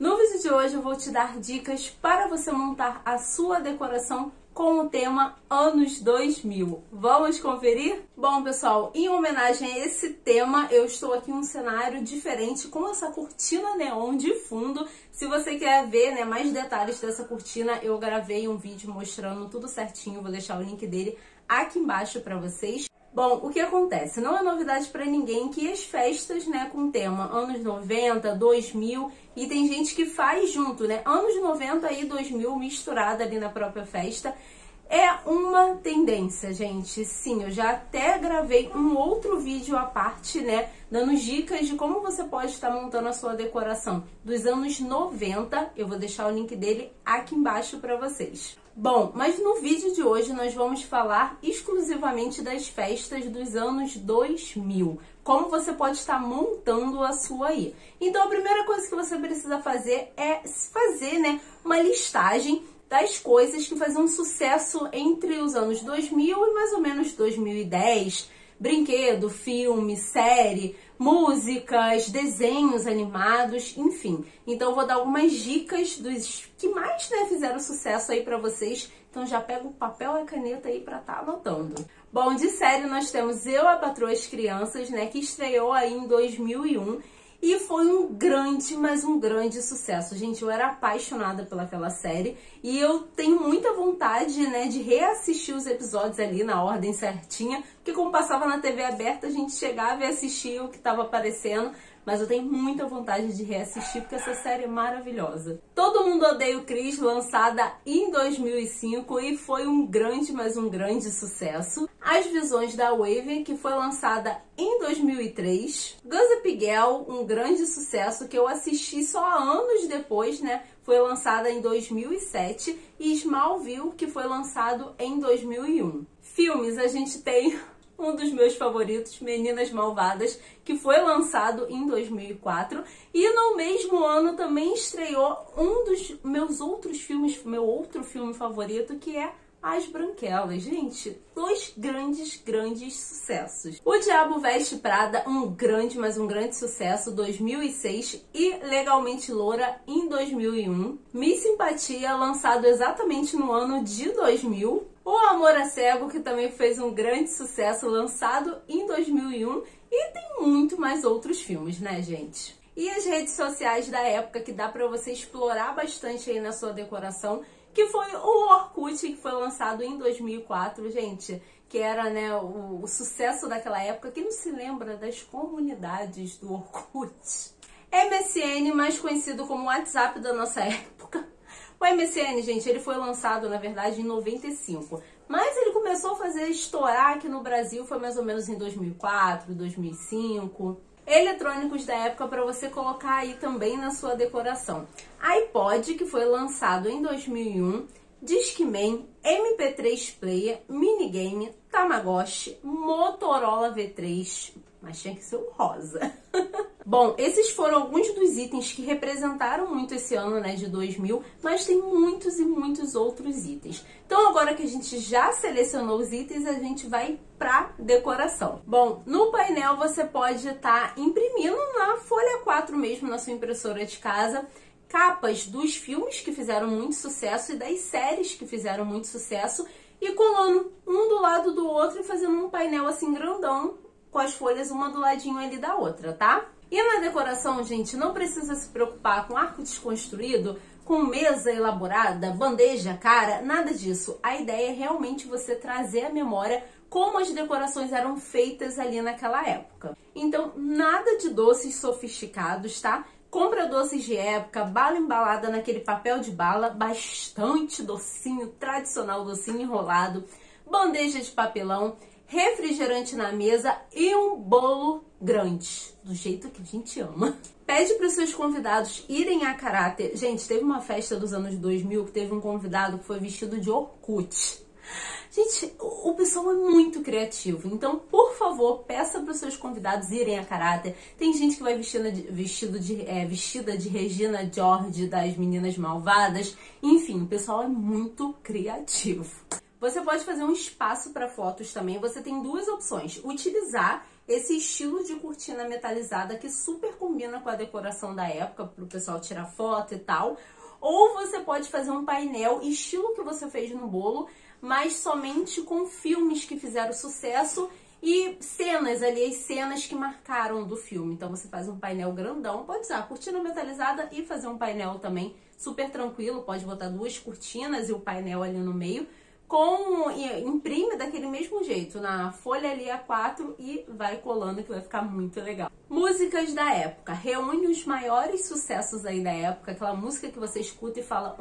No vídeo de hoje eu vou te dar dicas para você montar a sua decoração com o tema anos 2000. Vamos conferir? Bom, pessoal, em homenagem a esse tema, eu estou aqui em um cenário diferente com essa cortina neon de fundo. Se você quer ver, né, mais detalhes dessa cortina, eu gravei um vídeo mostrando tudo certinho, vou deixar o link dele aqui embaixo para vocês. Bom, o que acontece? Não é novidade para ninguém que as festas, né, com tema anos 90, 2000, e tem gente que faz junto, né, anos 90 e 2000 misturada ali na própria festa, é uma tendência, gente. Sim, eu já até gravei um outro vídeo à parte, né, dando dicas de como você pode estar montando a sua decoração dos anos 90. Eu vou deixar o link dele aqui embaixo para vocês. Bom, mas no vídeo de hoje nós vamos falar exclusivamente das festas dos anos 2000. Como você pode estar montando a sua aí. Então a primeira coisa que você precisa fazer é fazer, né, uma listagem das coisas que faziam sucesso entre os anos 2000 e mais ou menos 2010. Brinquedo, filme, série, músicas, desenhos animados, enfim. Então eu vou dar algumas dicas dos que mais, né, fizeram sucesso aí pra vocês. Então já pega o papel e a caneta aí pra tá anotando. Bom, de série nós temos Eu, a Patroa e as Crianças, né, que estreou aí em 2001. E foi um grande, mas um grande sucesso. Gente, eu era apaixonada pelaquela série. E eu tenho muita vontade, né, de reassistir os episódios ali na ordem certinha. Porque como passava na TV aberta, a gente chegava e assistia o que estava aparecendo. Mas eu tenho muita vontade de reassistir, porque essa série é maravilhosa. Todo Mundo Odeia o Cris, lançada em 2005, e foi um grande, mas um grande sucesso. As Visões da Wave, que foi lançada em 2003. Gus e Piguel, um grande sucesso, que eu assisti só anos depois, né? Foi lançada em 2007. E Smallville, que foi lançado em 2001. Filmes, a gente tem um dos meus favoritos, Meninas Malvadas, que foi lançado em 2004. E no mesmo ano também estreou um dos meus outros filmes, meu outro filme favorito, que é As Branquelas. Gente, dois grandes sucessos. O Diabo Veste Prada, um grande, mas um grande sucesso, 2006. E Legalmente Loura, em 2001. Miss Simpatia, lançado exatamente no ano de 2000. O Amor é Cego, que também fez um grande sucesso, lançado em 2001. E tem muito mais outros filmes, né, gente? E as redes sociais da época, que dá pra você explorar bastante aí na sua decoração, que foi o Orkut, que foi lançado em 2004, gente, que era, né, o sucesso daquela época. Quem não se lembra das comunidades do Orkut? MSN, mais conhecido como WhatsApp da nossa época. O MSN, gente, ele foi lançado, na verdade, em 95, mas ele começou a fazer estourar aqui no Brasil, foi mais ou menos em 2004, 2005... Eletrônicos da época para você colocar aí também na sua decoração. iPod, que foi lançado em 2001, Discman, MP3 Player, Minigame, Tamagotchi, Motorola V3, mas tinha que ser o rosa. Bom, esses foram alguns dos itens que representaram muito esse ano, né, de 2000, mas tem muitos e muitos outros itens. Então agora que a gente já selecionou os itens, a gente vai pra decoração. Bom, no painel você pode estar imprimindo na folha 4 mesmo, na sua impressora de casa, capas dos filmes que fizeram muito sucesso e das séries que fizeram muito sucesso, e colando um do lado do outro e fazendo um painel assim grandão, com as folhas uma do ladinho ali da outra, tá? E na decoração, gente, não precisa se preocupar com arco desconstruído, com mesa elaborada, bandeja cara, nada disso. A ideia é realmente você trazer à memória como as decorações eram feitas ali naquela época. Então, nada de doces sofisticados, tá? Compra doces de época, bala embalada naquele papel de bala, bastante docinho, tradicional docinho enrolado, bandeja de papelão, refrigerante na mesa e um bolo grande, do jeito que a gente ama. Pede para os seus convidados irem a caráter. Gente, teve uma festa dos anos 2000 que teve um convidado que foi vestido de Orkut. Gente, o pessoal é muito criativo, então, por favor, peça para os seus convidados irem a caráter. Tem gente que vai vestida de Regina George, das Meninas Malvadas. Enfim, o pessoal é muito criativo. Você pode fazer um espaço para fotos também. Você tem duas opções: utilizar esse estilo de cortina metalizada que super combina com a decoração da época, pro pessoal tirar foto e tal. Ou você pode fazer um painel estilo que você fez no bolo, mas somente com filmes que fizeram sucesso e cenas ali, as cenas que marcaram do filme. Então você faz um painel grandão, pode usar a cortina metalizada e fazer um painel também super tranquilo, pode botar duas cortinas e o painel ali no meio, imprime daquele mesmo jeito, na folha ali A4 e vai colando que vai ficar muito legal. Músicas da época, reúne os maiores sucessos aí da época, aquela música que você escuta e fala,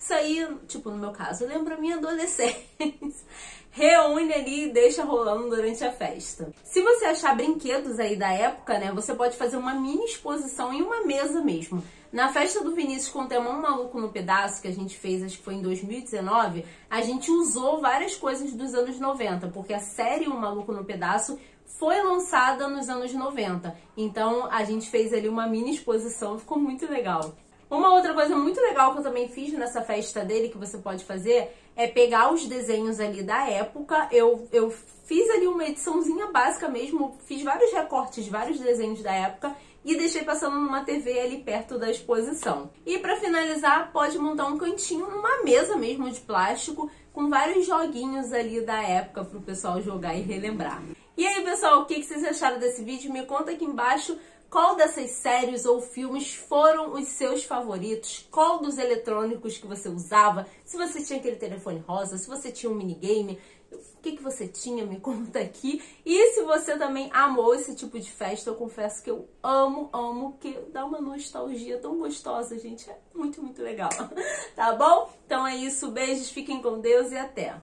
isso aí, tipo no meu caso, lembra minha adolescência. Reúne ali e deixa rolando durante a festa. Se você achar brinquedos aí da época, né, você pode fazer uma mini exposição em uma mesa mesmo. Na festa do Vinícius com o tema Um Maluco no Pedaço, que a gente fez, acho que foi em 2019, a gente usou várias coisas dos anos 90, porque a série Um Maluco no Pedaço foi lançada nos anos 90. Então a gente fez ali uma mini exposição, ficou muito legal. Uma outra coisa muito legal que eu também fiz nessa festa dele, que você pode fazer, é pegar os desenhos ali da época. Eu fiz ali uma ediçãozinha básica mesmo, fiz vários recortes, vários desenhos da época e deixei passando numa TV ali perto da exposição. E pra finalizar, pode montar um cantinho, uma mesa mesmo de plástico, com vários joguinhos ali da época pro pessoal jogar e relembrar. E aí, pessoal, o que vocês acharam desse vídeo? Me conta aqui embaixo. Qual dessas séries ou filmes foram os seus favoritos? Qual dos eletrônicos que você usava? Se você tinha aquele telefone rosa, se você tinha um minigame, o que você tinha? Me conta aqui. E se você também amou esse tipo de festa, eu confesso que eu amo, que dá uma nostalgia tão gostosa, gente. É muito legal. Tá bom? Então é isso. Beijos, fiquem com Deus e até!